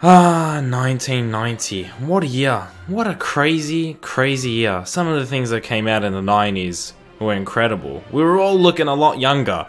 1990. What a year. What a crazy, crazy year. Some of the things that came out in the 90s were incredible. We were all looking a lot younger,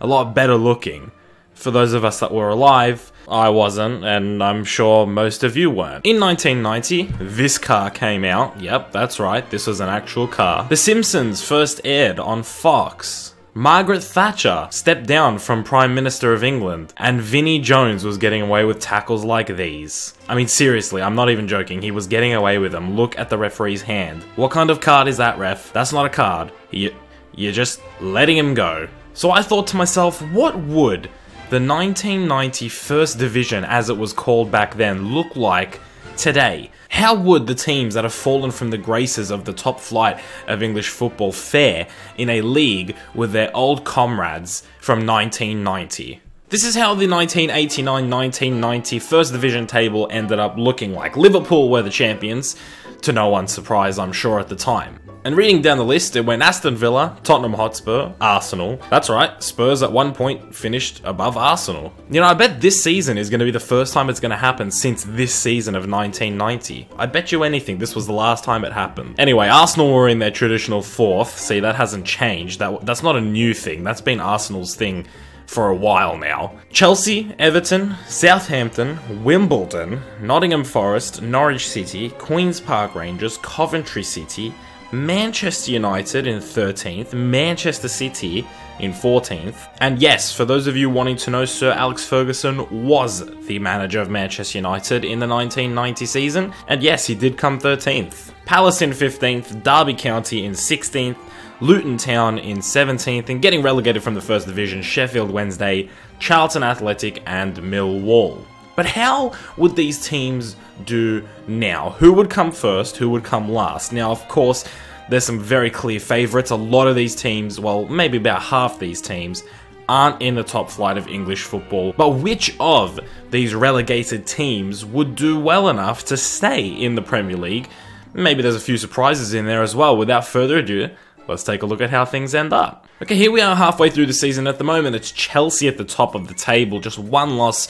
a lot better looking. For those of us that were alive, I wasn't, and I'm sure most of you weren't. In 1990, this car came out. Yep, that's right, this was an actual car. The Simpsons first aired on Fox. Margaret Thatcher stepped down from Prime Minister of England, and Vinnie Jones was getting away with tackles like these. I mean, seriously, I'm not even joking, he was getting away with them. Look at the referee's hand. What kind of card is that, ref? That's not a card. You're just letting him go. So I thought to myself, what would the 1990 First Division, as it was called back then, look like today? How would the teams that have fallen from the graces of the top flight of English football fare in a league with their old comrades from 1990? This is how the 1989-1990 First Division table ended up looking like. Liverpool were the champions, to no one's surprise, I'm sure, at the time. And reading down the list, it went Aston Villa, Tottenham Hotspur, Arsenal. That's right, Spurs at one point finished above Arsenal. You know, I bet this season is going to be the first time it's going to happen since this season of 1990. I bet you anything this was the last time it happened. Anyway, Arsenal were in their traditional fourth. See, that hasn't changed. That's not a new thing. That's been Arsenal's thing for a while now. Chelsea, Everton, Southampton, Wimbledon, Nottingham Forest, Norwich City, Queen's Park Rangers, Coventry City, Manchester United in 13th, Manchester City in 14th, and yes, for those of you wanting to know, Sir Alex Ferguson was the manager of Manchester United in the 1990 season, and yes, he did come 13th. Palace in 15th, Derby County in 16th, Luton Town in 17th, and getting relegated from the First Division, Sheffield Wednesday, Charlton Athletic, and Millwall. But how would these teams do now? Who would come first? Who would come last? Now, of course, there's some very clear favourites. A lot of these teams, well, maybe about half these teams, aren't in the top flight of English football. But which of these relegated teams would do well enough to stay in the Premier League? Maybe there's a few surprises in there as well. Without further ado, let's take a look at how things end up. Okay, here we are halfway through the season. At the moment, it's Chelsea at the top of the table. Just one loss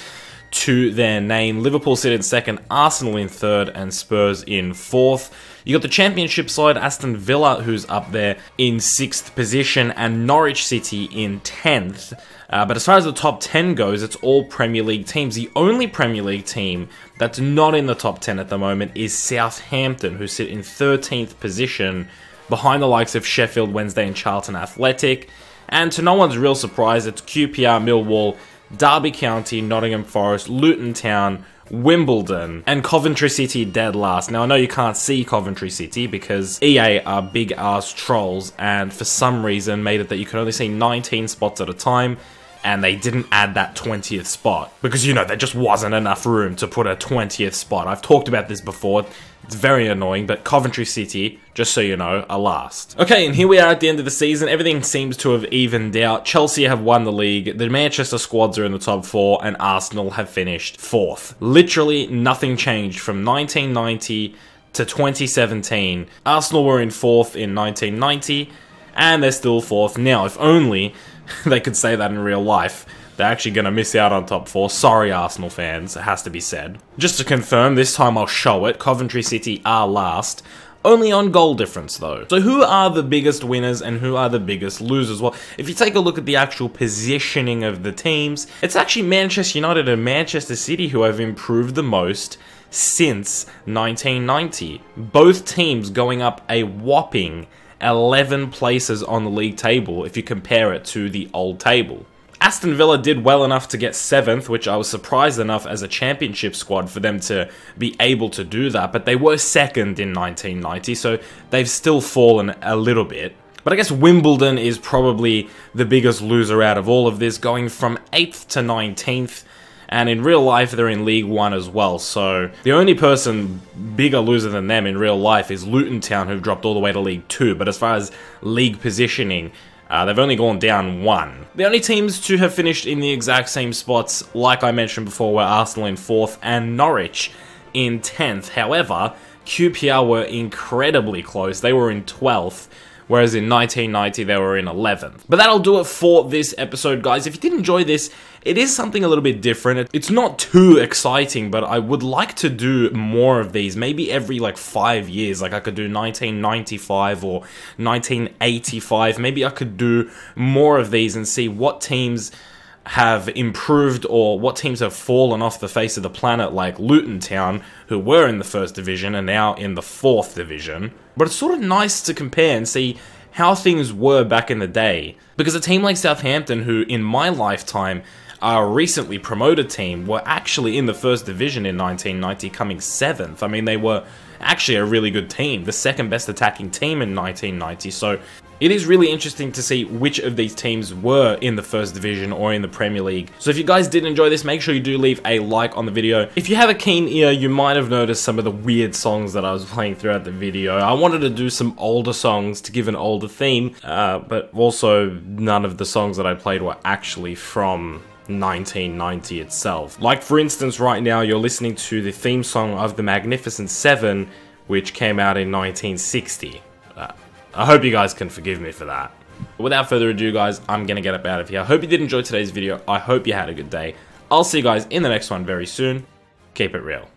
to their name. Liverpool sit in second, Arsenal in third, and Spurs in fourth. You got the championship side, Aston Villa, who's up there in sixth position, and Norwich City in 10th. But as far as the top 10 goes, it's all Premier League teams. The only Premier League team that's not in the top 10 at the moment is Southampton, who sit in 13th position, behind the likes of Sheffield Wednesday and Charlton Athletic. And to no one's real surprise, it's QPR, Millwall, Derby County, Nottingham Forest, Luton Town, Wimbledon, and Coventry City dead last. Now, I know you can't see Coventry City because EA are big-ass trolls, and for some reason made it that you can only see 19 spots at a time, and they didn't add that 20th spot. Because, you know, there just wasn't enough room to put a 20th spot. I've talked about this before. It's very annoying, but Coventry City, just so you know, are last. Okay, and here we are at the end of the season. Everything seems to have evened out. Chelsea have won the league, the Manchester squads are in the top four, and Arsenal have finished fourth. Literally nothing changed from 1990 to 2017. Arsenal were in fourth in 1990, and they're still fourth now. If only they could say that in real life. They're actually going to miss out on top four. Sorry, Arsenal fans, it has to be said. Just to confirm, this time I'll show it. Coventry City are last. Only on goal difference, though. So who are the biggest winners and who are the biggest losers? Well, if you take a look at the actual positioning of the teams, it's actually Manchester United and Manchester City who have improved the most since 1990. Both teams going up a whopping 11 places on the league table if you compare it to the old table. Aston Villa did well enough to get 7th, which I was surprised enough as a championship squad for them to be able to do that, but they were 2nd in 1990, so they've still fallen a little bit. But I guess Wimbledon is probably the biggest loser out of all of this, going from 8th to 19th, and in real life they're in League One as well, so the only person bigger loser than them in real life is Luton Town, who've dropped all the way to League Two, but as far as league positioning, they've only gone down one. The only teams to have finished in the exact same spots, like I mentioned before, were Arsenal in 4th and Norwich in 10th. However, QPR were incredibly close. They were in 12th, whereas in 1990 they were in 11th. But that'll do it for this episode, guys. If you did enjoy this, it is something a little bit different. It's not too exciting, but I would like to do more of these, maybe every like 5 years. Like I could do 1995 or 1985. Maybe I could do more of these and see what teams have improved or what teams have fallen off the face of the planet, like Luton Town, who were in the first division and now in the fourth division. But it's sort of nice to compare and see how things were back in the day, because a team like Southampton, who in my lifetime are a recently promoted team, were actually in the first division in 1990, coming 7th. I mean, they were actually a really good team, the second best attacking team in 1990, so it is really interesting to see which of these teams were in the first division or in the Premier League. So if you guys did enjoy this, make sure you do leave a like on the video. If you have a keen ear, you might have noticed some of the weird songs that I was playing throughout the video. I wanted to do some older songs to give an older theme, but also none of the songs that I played were actually from 1990 itself. Like for instance, right now you're listening to the theme song of The Magnificent Seven, which came out in 1960. I hope you guys can forgive me for that. But without further ado, guys, I'm going to get up out of here. I hope you did enjoy today's video. I hope you had a good day. I'll see you guys in the next one very soon. Keep it real.